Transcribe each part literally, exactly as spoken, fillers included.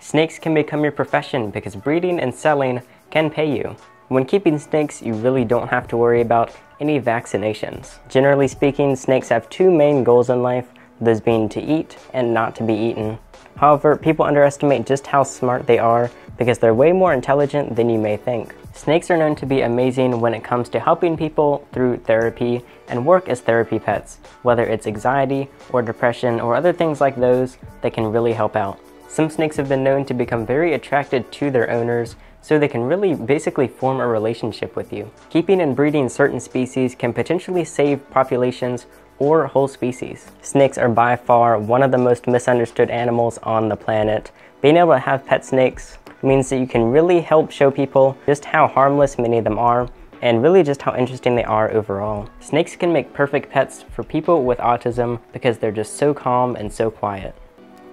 Snakes can become your profession because breeding and selling can pay you. When keeping snakes, you really don't have to worry about any vaccinations. Generally speaking, snakes have two main goals in life, those being to eat and not to be eaten. However, people underestimate just how smart they are because they're way more intelligent than you may think. Snakes are known to be amazing when it comes to helping people through therapy and work as therapy pets. Whether it's anxiety or depression or other things like those, they can really help out. Some snakes have been known to become very attracted to their owners, so they can really basically form a relationship with you. Keeping and breeding certain species can potentially save populations or whole species. Snakes are by far one of the most misunderstood animals on the planet. Being able to have pet snakes means that you can really help show people just how harmless many of them are, and really just how interesting they are overall. Snakes can make perfect pets for people with autism because they're just so calm and so quiet.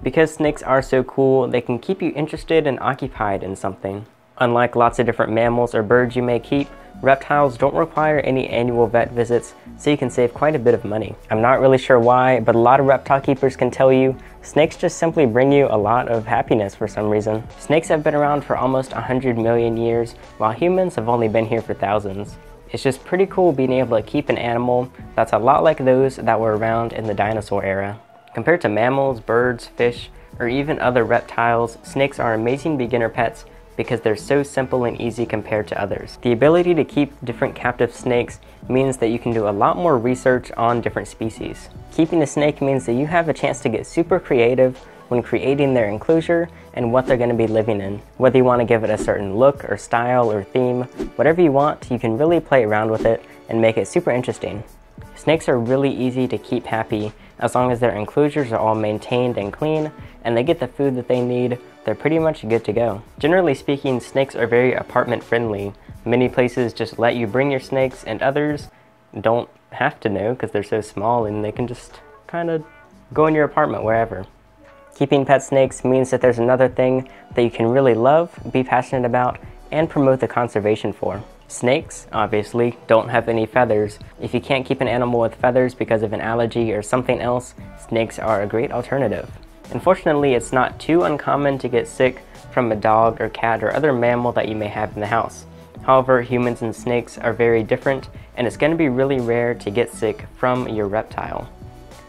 Because snakes are so cool, they can keep you interested and occupied in something. Unlike lots of different mammals or birds you may keep, reptiles don't require any annual vet visits, so you can save quite a bit of money. I'm not really sure why, but a lot of reptile keepers can tell you, snakes just simply bring you a lot of happiness for some reason. Snakes have been around for almost one hundred million years, while humans have only been here for thousands. It's just pretty cool being able to keep an animal that's a lot like those that were around in the dinosaur era. Compared to mammals, birds, fish, or even other reptiles, snakes are amazing beginner pets because they're so simple and easy compared to others. The ability to keep different captive snakes means that you can do a lot more research on different species. Keeping a snake means that you have a chance to get super creative when creating their enclosure and what they're going to be living in. Whether you want to give it a certain look or style or theme, whatever you want, you can really play around with it and make it super interesting. Snakes are really easy to keep happy as long as their enclosures are all maintained and clean and they get the food that they need, they're pretty much good to go. Generally speaking, snakes are very apartment friendly. Many places just let you bring your snakes and others don't have to know because they're so small and they can just kind of go in your apartment wherever. Keeping pet snakes means that there's another thing that you can really love, be passionate about, and promote the conservation for. Snakes, obviously, don't have any feathers. If you can't keep an animal with feathers because of an allergy or something else, snakes are a great alternative. Unfortunately, it's not too uncommon to get sick from a dog or cat or other mammal that you may have in the house. However, humans and snakes are very different, and it's going to be really rare to get sick from your reptile.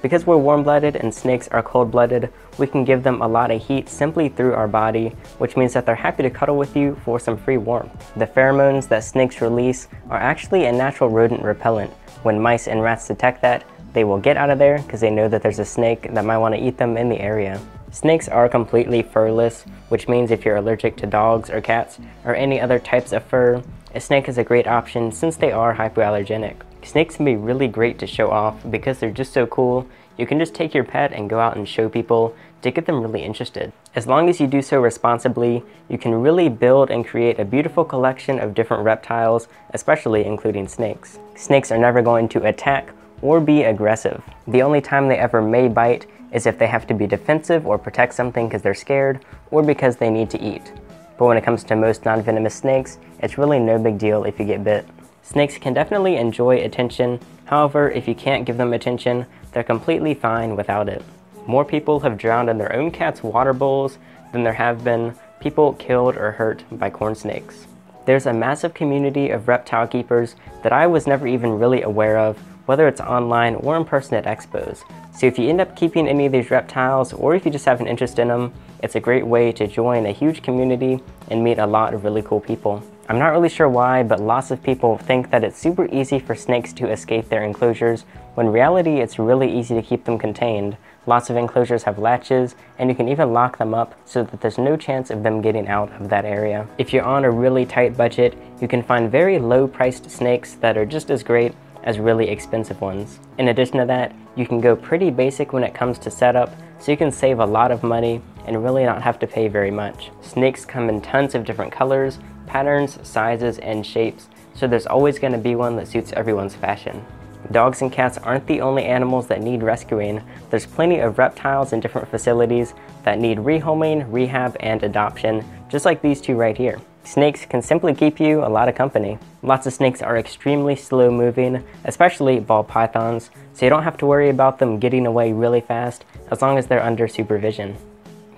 Because we're warm-blooded and snakes are cold-blooded, we can give them a lot of heat simply through our body, which means that they're happy to cuddle with you for some free warmth. The pheromones that snakes release are actually a natural rodent repellent. When mice and rats detect that, they will get out of there because they know that there's a snake that might want to eat them in the area. Snakes are completely furless, which means if you're allergic to dogs or cats or any other types of fur, a snake is a great option since they are hypoallergenic. Snakes can be really great to show off because they're just so cool. You can just take your pet and go out and show people to get them really interested. As long as you do so responsibly, you can really build and create a beautiful collection of different reptiles, especially including snakes. Snakes are never going to attack or be aggressive. The only time they ever may bite is if they have to be defensive or protect something because they're scared or because they need to eat. But when it comes to most non-venomous snakes, it's really no big deal if you get bit. Snakes can definitely enjoy attention, however, if you can't give them attention, they're completely fine without it. More people have drowned in their own cats' water bowls than there have been people killed or hurt by corn snakes. There's a massive community of reptile keepers that I was never even really aware of, whether it's online or in person at expos. So if you end up keeping any of these reptiles, or if you just have an interest in them, it's a great way to join a huge community and meet a lot of really cool people. I'm not really sure why, but lots of people think that it's super easy for snakes to escape their enclosures, when in reality it's really easy to keep them contained. Lots of enclosures have latches, and you can even lock them up so that there's no chance of them getting out of that area. If you're on a really tight budget, you can find very low-priced snakes that are just as great as really expensive ones. In addition to that, you can go pretty basic when it comes to setup, so you can save a lot of money and really not have to pay very much. Snakes come in tons of different colors, patterns, sizes, and shapes, so there's always going to be one that suits everyone's fashion. Dogs and cats aren't the only animals that need rescuing. There's plenty of reptiles in different facilities that need rehoming, rehab, and adoption, just like these two right here. Snakes can simply keep you a lot of company. Lots of snakes are extremely slow moving, especially ball pythons, so you don't have to worry about them getting away really fast as long as they're under supervision.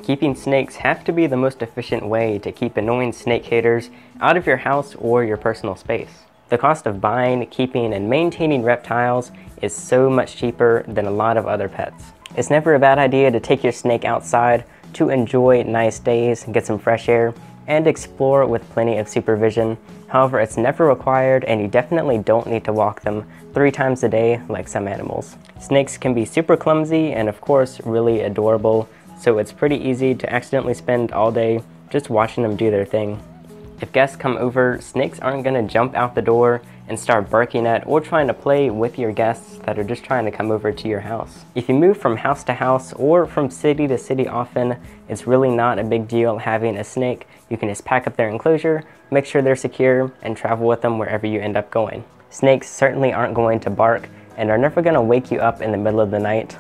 Keeping snakes have to be the most efficient way to keep annoying snake haters out of your house or your personal space. The cost of buying, keeping, and maintaining reptiles is so much cheaper than a lot of other pets. It's never a bad idea to take your snake outside to enjoy nice days, get some fresh air, and explore with plenty of supervision. However, it's never required, and you definitely don't need to walk them three times a day like some animals. Snakes can be super clumsy and, of course, really adorable, so it's pretty easy to accidentally spend all day just watching them do their thing. If guests come over, snakes aren't going to jump out the door and start barking at or trying to play with your guests that are just trying to come over to your house. If you move from house to house or from city to city often, it's really not a big deal having a snake. You can just pack up their enclosure, make sure they're secure, and travel with them wherever you end up going. Snakes certainly aren't going to bark and are never going to wake you up in the middle of the night.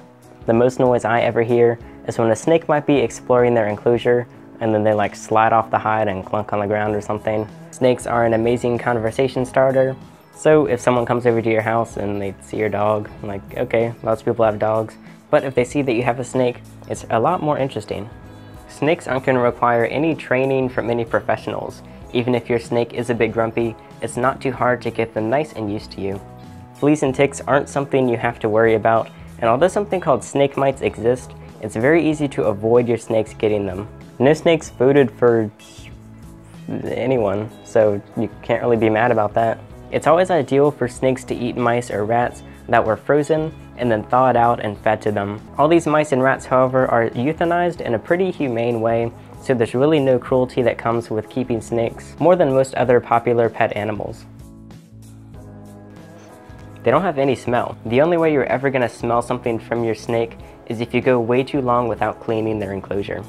The most noise I ever hear is when a snake might be exploring their enclosure and then they like slide off the hide and clunk on the ground or something. Snakes are an amazing conversation starter, so if someone comes over to your house and they see your dog, I'm like, okay, lots of people have dogs, but if they see that you have a snake, it's a lot more interesting. Snakes aren't going to require any training from any professionals. Even if your snake is a bit grumpy, it's not too hard to get them nice and used to you. Fleas and ticks aren't something you have to worry about, and although something called snake mites exist, it's very easy to avoid your snakes getting them. No snakes voted for anyone, so you can't really be mad about that. It's always ideal for snakes to eat mice or rats that were frozen and then thawed out and fed to them. All these mice and rats, however, are euthanized in a pretty humane way, so there's really no cruelty that comes with keeping snakes, more than most other popular pet animals. They don't have any smell. The only way you're ever going to smell something from your snake is if you go way too long without cleaning their enclosure.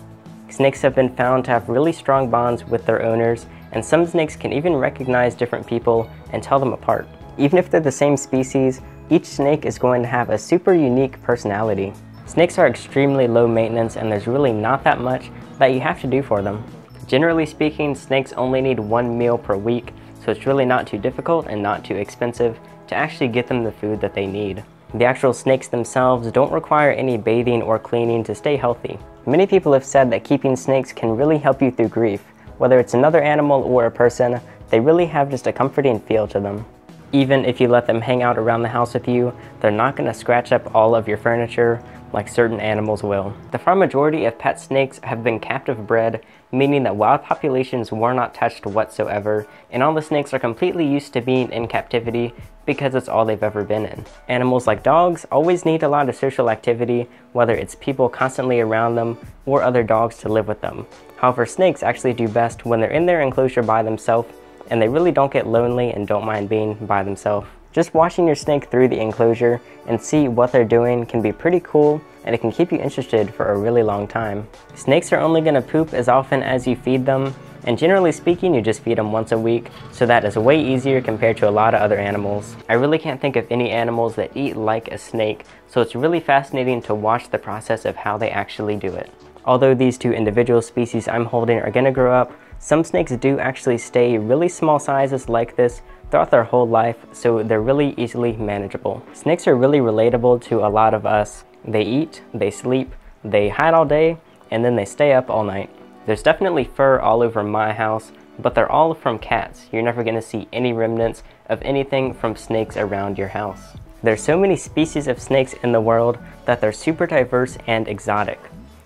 Snakes have been found to have really strong bonds with their owners, and some snakes can even recognize different people and tell them apart. Even if they're the same species, each snake is going to have a super unique personality. Snakes are extremely low maintenance, and there's really not that much that you have to do for them. Generally speaking, snakes only need one meal per week, so it's really not too difficult and not too expensive to actually get them the food that they need. The actual snakes themselves don't require any bathing or cleaning to stay healthy. Many people have said that keeping snakes can really help you through grief. Whether it's another animal or a person, they really have just a comforting feel to them. Even if you let them hang out around the house with you, they're not going to scratch up all of your furniture like certain animals will. The far majority of pet snakes have been captive bred, meaning that wild populations were not touched whatsoever, and all the snakes are completely used to being in captivity because it's all they've ever been in. Animals like dogs always need a lot of social activity, whether it's people constantly around them or other dogs to live with them. However, snakes actually do best when they're in their enclosure by themselves, and they really don't get lonely and don't mind being by themselves. Just watching your snake through the enclosure and see what they're doing can be pretty cool, and it can keep you interested for a really long time. Snakes are only going to poop as often as you feed them, and generally speaking you just feed them once a week, so that is way easier compared to a lot of other animals. I really can't think of any animals that eat like a snake, so it's really fascinating to watch the process of how they actually do it. Although these two individual species I'm holding are going to grow up, some snakes do actually stay really small sizes like this throughout their whole life, so they're really easily manageable. Snakes are really relatable to a lot of us. They eat, they sleep, they hide all day, and then they stay up all night. There's definitely fur all over my house, but they're all from cats. You're never going to see any remnants of anything from snakes around your house. There's so many species of snakes in the world that they're super diverse and exotic.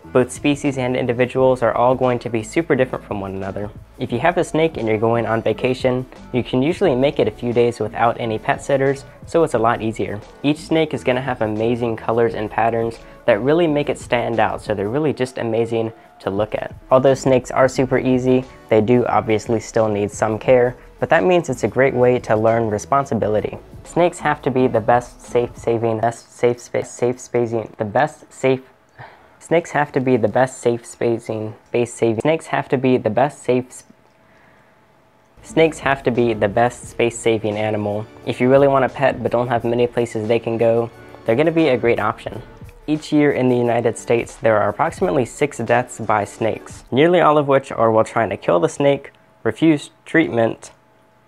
Both species and individuals are all going to be super different from one another. If you have a snake and you're going on vacation, you can usually make it a few days without any pet sitters, so it's a lot easier. Each snake is going to have amazing colors and patterns that really make it stand out, so they're really just amazing to look at. Although snakes are super easy, they do obviously still need some care, but that means it's a great way to learn responsibility. Snakes have to be the best safe saving, best safe space, safe spacing, the best safe Snakes have to be the best safe spacing, space saving. Snakes have to be the best safe. Snakes have to be the best space-saving animal. If you really want a pet but don't have many places they can go, they're going to be a great option. Each year in the United States, there are approximately six deaths by snakes, nearly all of which are while trying to kill the snake, refused treatment,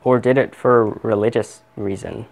or did it for a religious reason.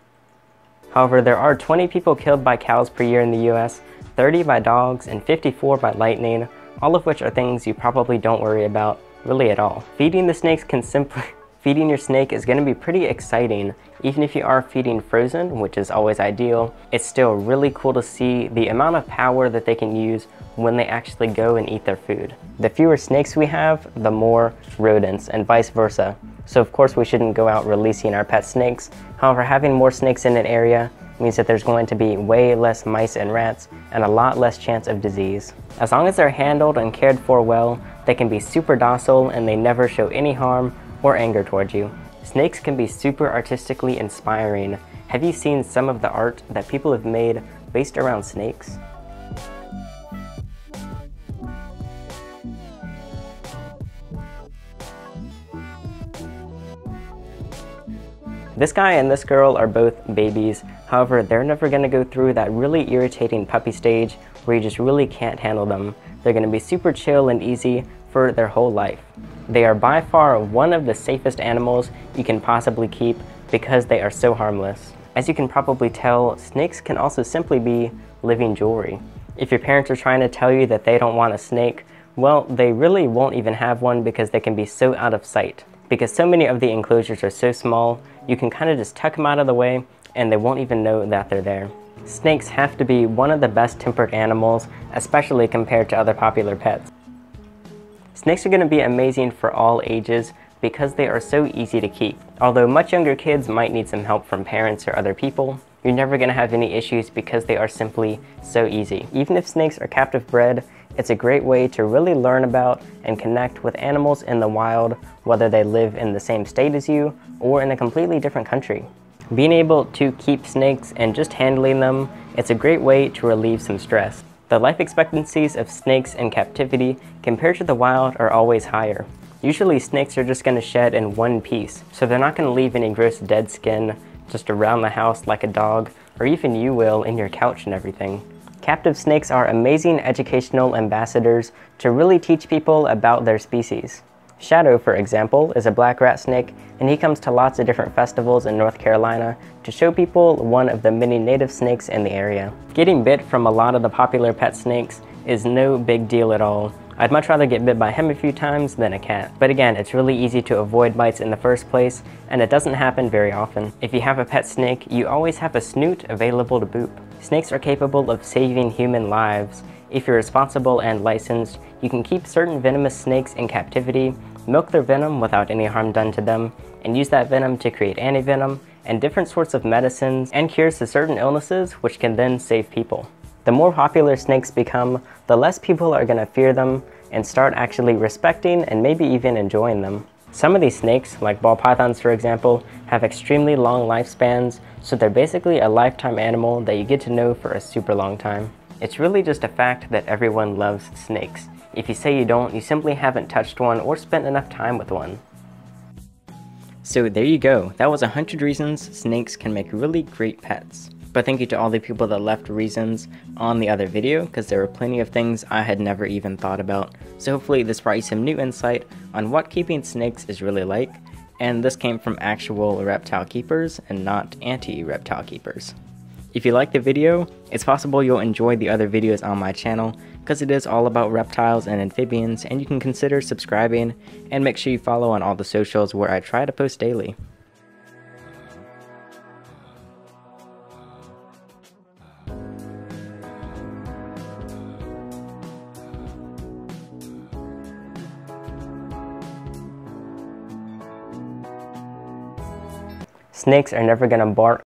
However, there are twenty people killed by cows per year in the U S, thirty by dogs, and fifty-four by lightning, all of which are things you probably don't worry about really at all. Feeding the snakes can simply... Feeding your snake is going to be pretty exciting. Even if you are feeding frozen, which is always ideal, it's still really cool to see the amount of power that they can use when they actually go and eat their food. The fewer snakes we have, the more rodents, and vice versa. So of course we shouldn't go out releasing our pet snakes. However, having more snakes in an area means that there's going to be way less mice and rats and a lot less chance of disease. As long as they're handled and cared for well, they can be super docile and they never show any harm or anger towards you. Snakes can be super artistically inspiring. Have you seen some of the art that people have made based around snakes? This guy and this girl are both babies. However, they're never going to go through that really irritating puppy stage where you just really can't handle them. They're going to be super chill and easy for their whole life. They are by far one of the safest animals you can possibly keep because they are so harmless. As you can probably tell, snakes can also simply be living jewelry. If your parents are trying to tell you that they don't want a snake, well, they really won't even have one because they can be so out of sight. Because so many of the enclosures are so small, you can kind of just tuck them out of the way and they won't even know that they're there. Snakes have to be one of the best tempered animals, especially compared to other popular pets. Snakes are going to be amazing for all ages because they are so easy to keep. Although much younger kids might need some help from parents or other people, you're never going to have any issues because they are simply so easy. Even if snakes are captive bred, it's a great way to really learn about and connect with animals in the wild, whether they live in the same state as you or in a completely different country. Being able to keep snakes and just handling them, it's a great way to relieve some stress. The life expectancies of snakes in captivity compared to the wild are always higher. Usually snakes are just going to shed in one piece, so they're not going to leave any gross dead skin just around the house like a dog, or even you will in your couch and everything. Captive snakes are amazing educational ambassadors to really teach people about their species. Shadow, for example, is a black rat snake, and he comes to lots of different festivals in North Carolina to show people one of the many native snakes in the area. Getting bit from a lot of the popular pet snakes is no big deal at all. I'd much rather get bit by him a few times than a cat. But again, it's really easy to avoid bites in the first place, and it doesn't happen very often. If you have a pet snake, you always have a snoot available to boop. Snakes are capable of saving human lives. If you're responsible and licensed, you can keep certain venomous snakes in captivity, milk their venom without any harm done to them, and use that venom to create antivenom and different sorts of medicines and cures to certain illnesses, which can then save people. The more popular snakes become, the less people are going to fear them and start actually respecting and maybe even enjoying them. Some of these snakes, like ball pythons for example, have extremely long lifespans, so they're basically a lifetime animal that you get to know for a super long time. It's really just a fact that everyone loves snakes. If you say you don't, you simply haven't touched one or spent enough time with one. So there you go. That was one hundred reasons snakes can make really great pets. But thank you to all the people that left reasons on the other video, because there were plenty of things I had never even thought about. So hopefully this brought you some new insight on what keeping snakes is really like. And this came from actual reptile keepers and not anti-reptile keepers. If you liked the video, it's possible you'll enjoy the other videos on my channel because it is all about reptiles and amphibians, and you can consider subscribing and make sure you follow on all the socials where I try to post daily. Snakes are never going to bark